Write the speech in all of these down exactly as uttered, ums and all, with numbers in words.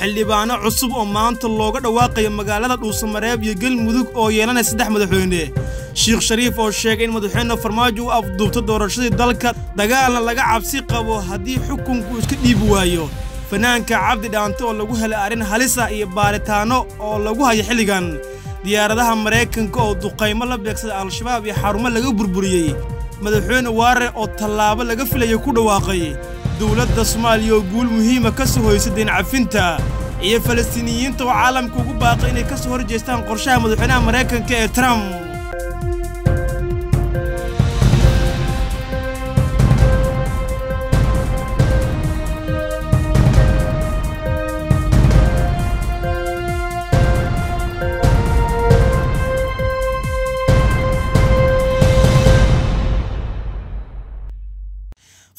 xildhibaano cusub oo maanta looga dhawaaqay magaalada Dhuusamareeb iyo Galmudug oo yeelanay saddex madaxweyne Sheekh Shariif oo sheegay in madaxweynaha Farmaajo uu afduubto doorashadii dalka dagaalan laga cabsi qabo hadii xukunku iska dhiib waayo fanaanka Cabdi Dhaanto oo lagu helay arin halis ah iyo baaritaano oo lagu hayo xiligan diyaaradaha Mareykanka oo duqeymo la beegsaday al-shabaab iyo xarumo laga burburiyay madaxweyne waare oo talaabo laga filayo ku dhawaaqay dawladda Soomaaliya oo guul muhiim ah ka soo hoysay din cafinta iyo Falastiiniyiinta oo caalamku ugu baaqay inay ka soo horjeestaan qorshaha madaxweynaha Mareykanka ee Trump.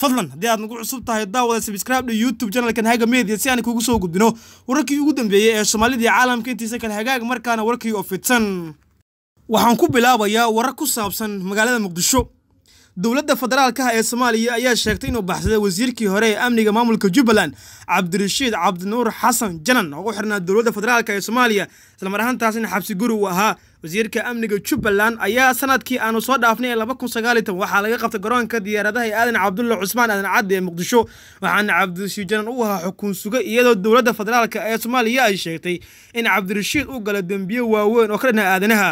fadlan hadii aad nagu cusub tahay daawada subscribe dha YouTube channel-kan Hage Media si aan kugu soo gudbino wararkii ugu dambeeyay ee Soomaalida iyo caalamka intiisa kale hagaag markaana warkii oo fidsan waxaan ku bilaabayaa warar ku saabsan magaalada Muqdisho dawladda federaalka ah ee Soomaaliya ayaa sheegtay inuu baxsaday wasiirkii hore ee amniga maamulka Jubbaland Cabdirashiid Cabdinuur Xasan Janan oo u xirnaa dawladda federaalka ee Soomaaliya isla mar ahaantaasina xabsi guri uu ahaa wasiirka amniga Jubbaland ayaa sanadkii aanu soo dhaafnay laba kun iyo sagaal iyo toban waxa laga qabtay garoonka diyaaradaha ee Aadan Cabdulla Cusmaan Aadan Cadde ee Muqdisho waxaana Cabdirashiid Janan uu ahaa xukun suga iyadoo dawladda federaalka ee Soomaaliya ay sheegtay in Cabdirashiid uu galay dambiye waaweyn oo ka dhanaa aadanaha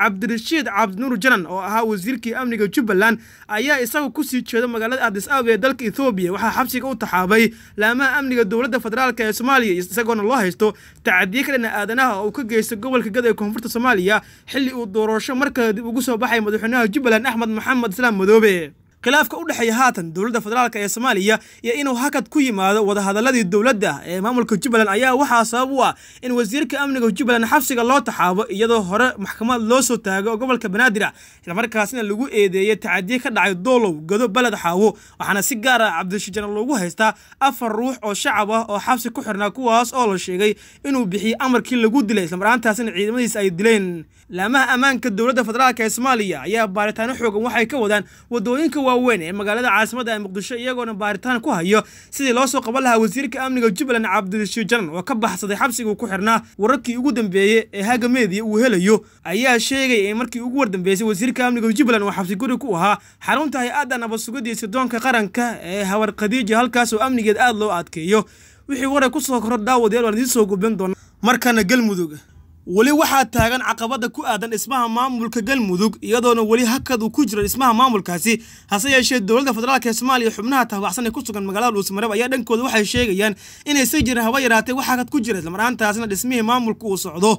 Cabdirashiid Cabdinuur Janan oo ahaa wasiirkii amniga Jubbaland ayaa isagu ku sii jeeday magaalada Addis Ababa ee dalka Itoobiya waxa xabsiga u taxaabay laamaha amniga dawladda federaalka ee Soomaaliya isagoona loo haysto tacadiye ka dhanaa aadanaha oo ka geystay gobolka Gadag ee Koonfurta Soomaaliya xilli uu doorasho markii dib ugu soo baxay madaxweynaha Jubbaland Axmed Maxamed Islaam Madoobe khilaafka u dhaxeeya haatan dawladda federaalka ee Soomaaliya iyo inuu hakad ku yimaado wada hadaladii dawladda ee maamulka Jubbaland ayaa waxa sabab u ah in wasiirka amniga Jubbaland xabsiga loo taxaabo iyadoo hore maxkamad loo soo taagay gobolka Banaadir isla markaasina lagu eedeeyay tacadiye ka dhacay Doolow Godob Balad Xaawo waxaana si gaar ah Cabdirashiid Janan loogu haystaa afar ruux oo shacab ah oo xabsi ku xirnaa kuwaas oo la sheegay inuu bixiyay amarkii lagu dilay isla markaasina ciidamadiisa ay dileen laamaha amaanka dawladda federaalka ee Soomaaliya ayaa baaritaano xoogan waxay ka wadaan wadooyinka waaweyn ee magaalada caasimada ee Muqdisho iyagoona baaritaan ku hayo sidii loo soo qaban lahaa wasiirka amniga Jubbaland Cabdirashiid Janan oo ka baxsaday xabsiga ku xirnaa wararkii ugu dambeeyay ee Hage Media uu helayo ayaa sheegay in markii ugu war dambeysay wasiirka amniga Jubbaland uu xabsi guri ku ahaa xarunta hay-adda nabadsugadii Sidoonka qaranka ee Hawar Khadiij halkaas oo amnigeed aad loo adkeeyo wixii waray ku soo korodhay daawadayaal waan idin soo gudbin doonaa markana Galmudug wali waxa taagan caqabada ku aadan ismaha maamulka Galmudug iyadoona wali hakad uu ku jiro ismaha maamulkaasi hase yeeshee dawladda federaalka Soomaaliya xubnaha tabaxsan ee ku sugan magaalada Dhuusamareeb ayaa dhankooda waxay sheegayaan inay sii jiraan haba yaraatay waxa hakad ku jira isla markaasina dhismihii maamulka uu socdo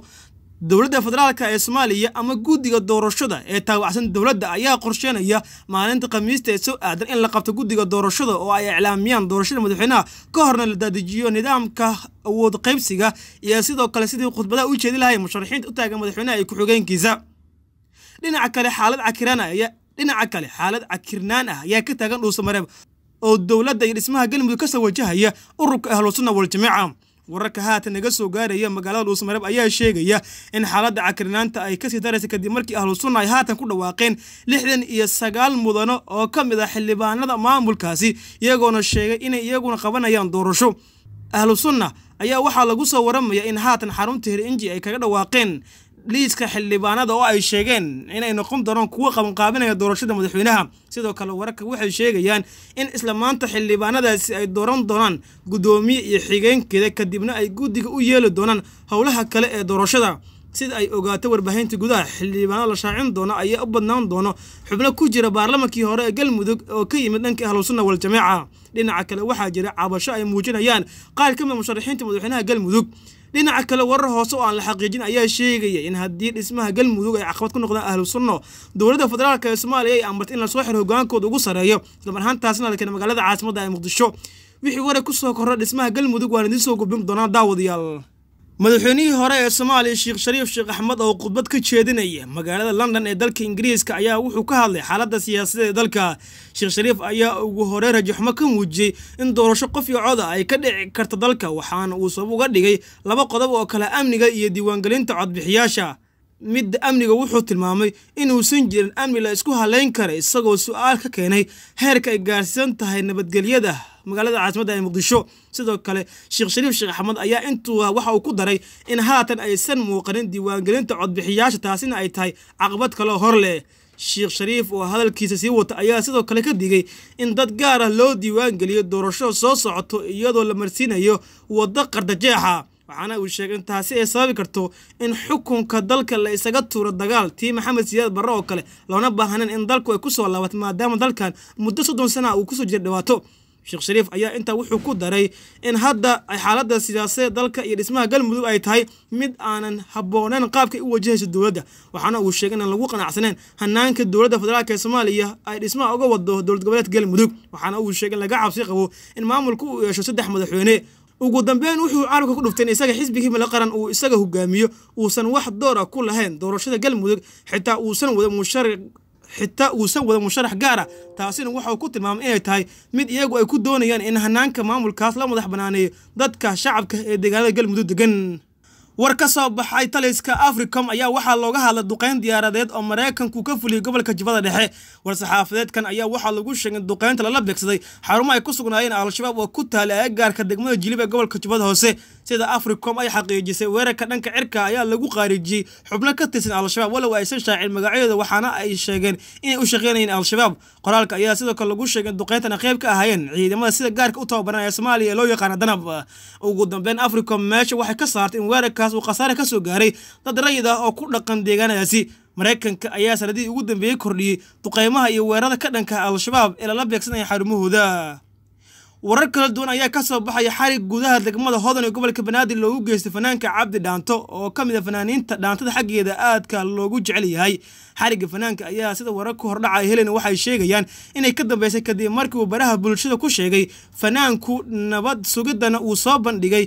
dawladda federaalka ee Soomaaliya ama guddiga doorashada ee taawacsan dawladda ayaa qorsheynaya maalinta Khamiista ee soo aadan in la qabto guddiga doorashada oo ay iclaamiyaan doorashada madaxweynaha ka horna la dadajiyo nidaamka awood qaybsiga iyo sidoo kale sidii khudbadaha u jeedin lahaayeen musharaxiinta u taagan madaxweynaha ay ku xogeenkiisa dhinaca kale xaalad cakiran ah dhinaca kale xaalad cakirnaan ah ayaa ka taagan Dhuusamareeb oo dawladda iyo dhismaha Galmudug ka soo wajahaya ururka ahlu sunna wal jameeca wararka haatan naga soo gaaraya magaalada Dhuusamareeb ayaa sheegaya in xaaladda cakirnaanta ay kasii daraysa kadib markii ahlu sunna ay haatan ku dhawaaqeen lixdan iyo sagaal mudano oo ka mid ah xildhibaanada maamulkaasi iyagoona sheegay inay iyaguna qabanayaan doorasho ahlu sunna ayaa waxaa lagu soo waramayaa in haatan xarunta Hirinji ay kaga dhawaaqeen liiska xildhibaanada oo ay sheegeen inay noqon doonaan kuwa qaban qaabinaya doorashada madaxweynaha sidoo kale wararka waxay sheegayaan in isla maanta xildhibaanadaasi ay dooran doonaan gudoomiye iyo xigeenkeeda kadibna ay guddiga u yeeli doonaan howlaha kale ee doorashada sida ay ogaatay warbahinta gudaha xildhibaano la shaacin doona ayaa u badnaan doona xubno ku jira baarlamaankii hore ee Galmudug oo ka yimid dhanka ahlu sunna wal jameeca dhinaca kale waxaa jira cabasho ay muujinayaan qaar ka mid ah musharaxiinta madaxweynaha Galmudug dhinaca kale warar hoose oo aan la xaqiijin ayaa sheegaya in haddii dhismaha Galmudug ay caqabad ku noqdaan ahlu sunna dawladda federaalka ee Soomaaliya ay ambartay in la soo xiro hogaankooda ugu sareeyo isla markaana taasina la keenay magaalada caasimadda ee Mogadishu wixii warar ku soo koray dhismaha Galmudug waa la soo gudbin doonaa daawadayaal madaxweynihii hore ee Soomaaliya Sheekh Shariif Sheekh Axmed oo khudbad ka jeedinaya magaalada London ee dalka Ingiriiska ayaa wuxuu ka hadlay xaaladda siyaasadeed ee dalka Sheekh Shariif ayaa ugu hore rajaxmo ka muujiyay in doorasho qof iyo cod ay ka dhici karto dalka waxaana uu soo uga dhigay laba qodob oo kala amniga iyo diiwaangelinta codbixiyaasha mid amniga wuxuu tilmaamay inuu san jirin amni la isku haleyn karo isagoo su'aal ka keenay heerka ay gaarsan tahay nabadgelyada magaalada caasimadda ee Muqdisho sidoo kale Sheekh Shariif Sheekh Axmed ayaa intuu waxa uu ku daray in haatan aysan muuqanin diiwaangelinta codbixiyaasha taasina ay tahay caqabad kale hor leh Sheekh Shariif oo hadalkiisa sii wata ayaa sidoo kale ka digay in dad gaar ah loo diiwaangeliyo doorasho soo socoto iyadoo la marsiinayo waddo qardajeexa waxaana uu sheegay in taasi ay sababi karto in xukunka dalka la isaga tuuro dagaal tii Maxamed Siyaad Barre oo kale loona baahaneen in dalku ay ku soo laabato maadaama dalkan muddo soddon sano uu ku soo jira dhawaato Sheekh Shariif ayaa inta wuxuu ku daray in hadda ay xaaladda siyaasadeed dalka iyo dhismaha Galmudug ay tahay mid aanan habboonayn qaabka ay u wajahayso dawladda waxaana uu sheegay in lagu qanacsaneen hanaanka dawladda federaalka ee Soomaaliya ay dhismaha uga wado dawlad goboleedka Galmudug waxaana uu sheegay laga cabsi qabo in maamulku uu yeesho saddex madaxweyne ugu dambeyn wuxuu caalamka ku dhuftay in isaga xisbigii mala qaran uu isaga hogaamiyo uusan wax door ah ku lahayn doorashada Galmudug xitaa uusan wada musharax xitaa uusan wada musharax gaar ah taasina waxa uu ku tilmaamay inay tahay mid iyagu ay ku doonayaan in hanaanka maamulkaas la madax banaaneeyo dadka shacabka ee deegaanada Galmudug degan war ka soo baxay taliska Africom ayaa waxa looga hadlay duqeyn diyaaradeed oo Mareykanku ka fuliyay gobolka Jibada Dhexe war saxaafadeedkan ayaa waxa lagu sheegay duqeynta la beegsaday xarumo ay ku sugnaayeen Al-Shabaab oo ku taalay gaarka degmada Jilib ee gobolka Jibada Hoose sida Africom ay xaqiijisay weerarka dhanka cirka ayaa lagu qaarijiyay xubno ka tirsan Al-Shabaab walow aysan shaacin magacayada waxaana ay sheegeen inay u shaqeynayeen Al-Shabaab qoraalka ayaa sidoo kale lagu sheegay duqeyntan qayb ka ahaayeen ciidamada sida gaarka u tababaran ee Soomaaliya loo yaqaan Danab ugu dambeyn Africom meesha waxay ka saartay in weerarka oo qasaare ka soo gaaray dad rayid ah oo ku dhaqan deegaanadaasi Mareykanka ayaa sanadii ugu dambeeyay kordhiyay duqeymaha iyo weerarada ka dhanka Al-Shabaab ee la beegsanaya xarumahooda warar kala duwan ayaa ka soo baxay xarig gudaha degmada Hodan ee gobolka Banaadir loogu geystay fanaanka Cabdi Dhaanto oo ka mid ah fanaaniinta dhaantada xaggeeda aadka loogu jecel yahay xarigga fanaanka ayaa sida warar ku hordhacay Helen waxay sheegayaan inay ka dambeysay kadib markii uu baraha bulshada ku sheegay fanaanku nabad sugidana uu soo bandhigay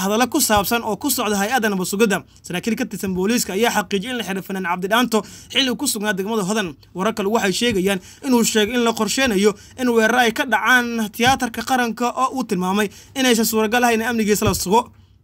hadallo ku saabsan oo ku socda hay'adda nabad sugidda saraakiil ka tirsan booliiska ayaa xaqiijiyay in la xiro fanaan Cabdi Dhaanto xilli uu ku sugnaa degmada Hodan warar kale waxay sheegayaan inuu sheegay in la qorsheynayo in weerar ay ka dhacaan tiyaatarka qaranka oo uu tilmaamay inaysan suuragal ahayn amnigiisa la sugo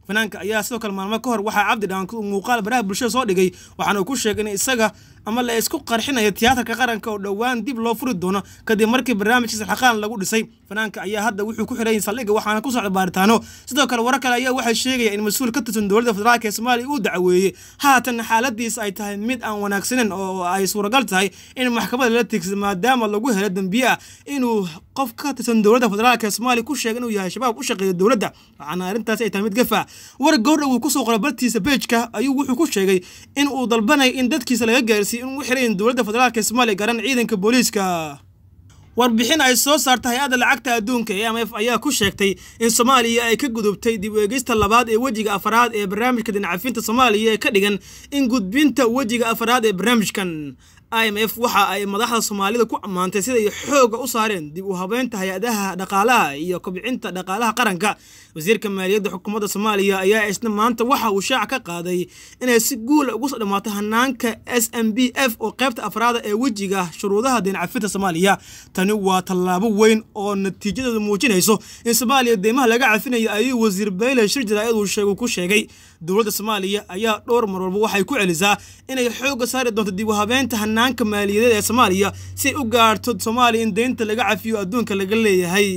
fanaanka ayaa sidoo kale maalmo ka hor waxa Cabdi Dhaanto muuqaal baraha bulshada soo dhigay waxaana uu ku sheegay in isaga ama la isku qarxinayo tiyaatarka qaranka oo dhawaan dib loo furi doono kadib markii barnaamijkiisa xaqaan lagu dhisay fanaanka ayaa hadda wuxuu ku xiran saldhig waxaana ku socda baaritaano sidoo kale warar kale ayaa waxa sheegaya in mas'uul ka tirsan dawladda federaalka ee Soomaaliya uu dacaweeyay haatan xaaladiisa ay tahay mid aan wanaagsanen oo ay suuragal tahay in maxkamadda la tigsado maadaama lagu helay dambiye inuu qof ka tirsan dawladda federaalka ee Soomaaliya ku sheegay inuu yahay shabaab u shaqeeya dawladda waxaana arrintaas ay tahay mid gafa war gowdhow uu ku soo qoray bartiisa page-ka ayuu wuxuu ku sheegay in uu dalbanay in dadkiisa laga gaarsiiyo inuu xireen dawladda federaalka Soomaaliya garan ciidanka booliiska warbixin ay soo saartay hay'adda lacagta adduunka ee I M F ayaa ku sheegtay in Soomaaliya ay ka gudubtay dib u eegista labaad ee wajiga afraad ee barnaamijka dinacafinta Soomaaliya ee ka dhigan in gudbinta wajiga afraad ee barnaamijkan I M F waxa ay madaxda Soomaalida ku ammaantay sida ay xoog u saareen dib u habeynta hay'adaha dhaqaalaha iyo kobcinta dhaqaalaha qaranka wasiirka maaliyadda xukuumadda Soomaaliya ayaa isna maanta waxa uu shaac ka qaaday inay si guul ugu soo dhamaatay hanaanka S M B F oo qaybta afraad ee wajiga shuruudaha dinacafinta Soomaaliya tani waa tallaabo weyn oo natiijadeedu muujinayso in Soomaaliya deemaha laga cafinayo ayuu wasiir Bayle Shirjiraad uu sheegay ku sheegay dawladda Soomaaliya ayaa dhowr mar walba waxay ku celisaa inay xoog saari doonto dib u habeynta hanaanka maaliyadeed ee Soomaaliya si u gaarto Soomaaliya in deynta laga cafiyo adduunka laga leeyahay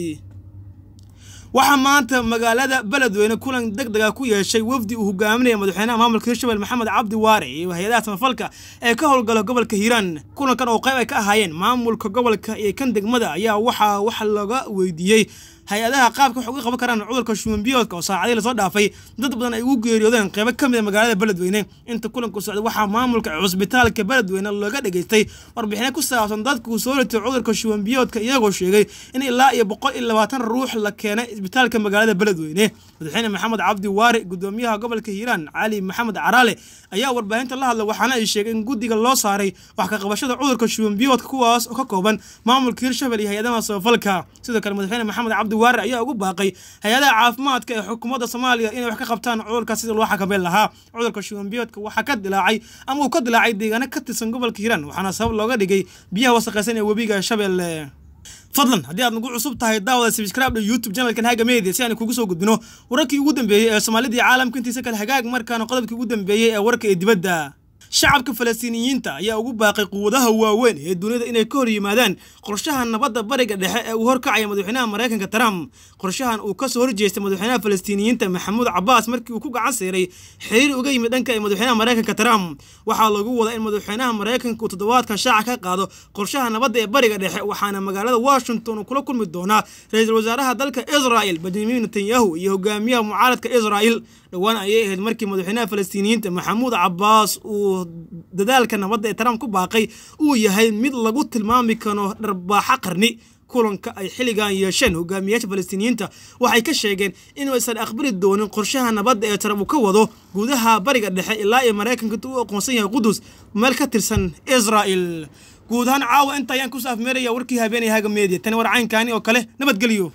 waxa maanta magaalada Beledweyne kulan degdeg ah ku yeeshay wafdi uu hogaaminaya madaxweynaha maamulka Hirshabelle Maxamed Cabdi Waare iyo hay'adaha samafalka ee ka howlgala gobolka Hiiraan kulankan oo qayb ay ka ahaayeen maamulka gobolka iyo kan degmada ayaa waxa wax laga weydiiyay hay'adaha qaabka wax uga qaban karaan cudurka shuban biyoodka oo saacadii la soo dhaafay dad badan ay ugu geeriyoodeen qaybo kamid ah magaalada beledweyne inta kulanku socday waxa maamulka cusbitaalka beledweyne looga dhageystay warbixin ku saabsan dadku soo looday cudurka shuban biyoodka iyagoo sheegay in ilaa iyo boqol iyo labaatan ruux la keenay cusbitaalka magaalada beledweyne madaxweyne maxamed cabdi waari gudoomiyaha gobolka hiiraan cali maxamed caraale ayaa warbaahinta la hadlay waxaana ay sheegay in gudiga loo saaray wax ka qabashada cudurka shuban biyoodka kuwaas oo ka kooban maamulka hirshabelle iyo hay'adaha samafalka sidoo kale madaxweyne maxamed cabdi waari ayaa ugu baaqay hay'adaha caafimaadka ee xukuumadda Soomaaliya inay wax ka qabtaan cudurka sidii loo xakameyn lahaa cudurka shuban biyoodka waxa ka dilaacay ama uu ka dilaacay deegaano ka tirsan gobolka hiiraan waxaana sabab looga dhigay biyaha wasakhaysan ee webiga Shabeelle fadlan hadii aad nagu cusub tahay daawada subscribe to YouTube channelkan Hage Media si aan kugu soo gudbino wararkii ugu dambeeyay ee Soomaaliya iyo caalamka intiisa kale hagaag markaana qodobkii ugu dambeeyay ee warka ee dibadda shacabka Falastiiniyiinta ayaa ugu baaqay quwadaha waaweyn ee dunida inay ka hor yimaadaan qorshaha nabadda bariga dhexe ee uu horkacay madaxweynaha Mareykanka Trump qorshahan uu ka soo horjeestay madaxweynaha Falastiiniyiinta Maxamuud Cabbaas markii uu ku gacan saaray xiriir uga yimid dhanka madaxweynaha Mareykanka Trump waxaa lagu wadaa in madaxweynaha Mareykanka uu toddobaadkan shaaca ka qaado qorshaha nabadda ee bariga dhexe waxaana magaalada Washington uu kula kulmi doonaa ra'iisul wasaaraha dalka Israel Benjamin Netanyahu iyo hogaamiyaha mucaaradka Israel dhawaan ayay ahayd markii madaxweynaha Falastiiniyiinta Maxamuud Cabbaas uu dadaalka nabadda ee Trump ku baaqay uu yahay mid lagu tilmaami karo dharbaaxa qarni kulanka ay xiligan yeesheen hogaamiyaha Falastiiniyiinta waxay ka sheegeen in aysan aqbali doonin qorshaha nabadda ee Trump ka wado gudaha bariga dhexe ilaa ay Mareykanka uu aqoonsan yahay Qudus meel ka tirsan Israel guud ahaan caawa inta ayaan ku saaf meeraya warkii habeenay Hage Media tan war caynkaani oo kale nabad galiyo.